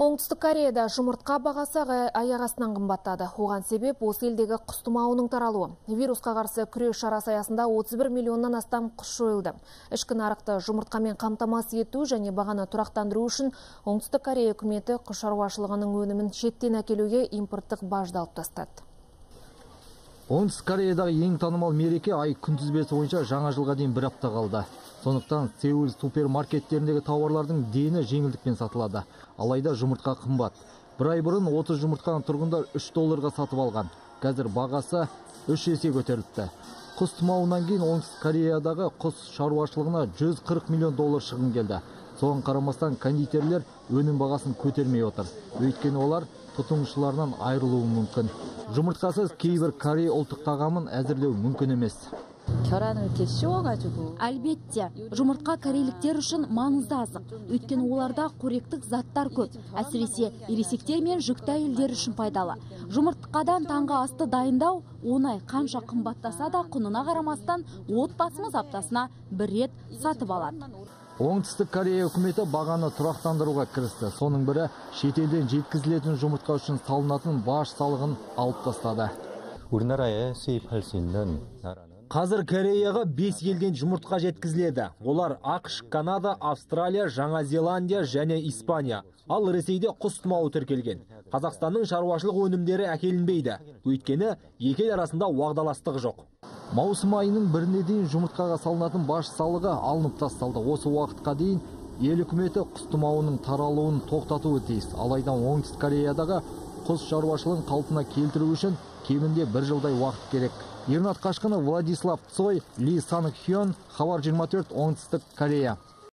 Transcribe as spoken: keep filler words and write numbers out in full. Оңтүстік Кореяда жұмыртқа бағасы аяқ астынан қымбаттады. Оған себеп осы елдегі құс тұмауының таралуы. Вирусқа қарсы күрес шарасы аясында отыз бір миллионнан астам құс жойылды. Ішкі нарықты жұмыртқамен қамтамасыз ету және бағаны тұрақтандыру үшін Оңтүстік Корея үкіметі құс шаруашылығының өнімін шеттен әкелуге импорттық бажды алып тастады. Оңтүстік Кореядағы ең танымал мереке ай күнтізбесі бойынша жаңа жылға дейін бір апта қалды. Сондықтан Сеул супермаркеттеріндегі тауарлардың дені жеңілдікпен сатылады. Алайда жұмыртқа қымбат. Бір ай бұрын отыз жұмыртқаны тұрғындар үш долларға сатып алған. Қазір бағасы үш есе көтеріліпті. Құс тұмауынан кейін Оңтүстік Кореядағы құс шаруашылығына жүз қырық миллион доллар шығын келді. Соған қарамастан кондитерлер өнім бағасын көтермей отыр. Өйткені олар тұтынушыларынан айырылуы мүмкін. Жұмыртқасыз кейбір Корей ұлттық тағамын әзірлеу мүмкін емес. Әлбетте, жұмыртқа корейліктер үшін маңызды азық. Өйткені оларда қоректік заттар көп. Әсіресе ересектер мен жүкті әйелдер үшін пайдалы. Жұмыртқадан таңғы асты дайындау оңай, қанша қымбаттаса да құнына қарамастан отбасымыз аптасына бір рет сатып алады. Оңтүстік Корея үкіметі бағаны тұрақтандыруға кірісті. Соның бірі шетелден жеткізілетін жұмыртқа үшін салынатын баж салығын алып тастады. Қазір Кореяға бес елден жұмыртқа жеткізіледі. Олар ақш, Канада, Австралия, Жаңа Зеландия және Испания. Ал Ресейде құс тұмауы тіркелген. Қазақстанның шаруашылық өнімдері әкелінбейді. Өйткені екі ел арасында уағдаластық жоқ. Маусым айының біріне дейін жұмыртқаға салынатын баж салығы алынып тасталды. Осы уақытқа дейін ел үкіметі құс тұмауының таралуын тоқтатуы тиіс. Алайда Оңтүстік Кореядағы құс шаруашылығын қалпына келтіру үшін кемінде бір жылдай уақыт керек. Ернат Қашқынов, Владислав Цой, Ли Сан Хён, Хабар жиырма төрт, Оңтүстік Корея.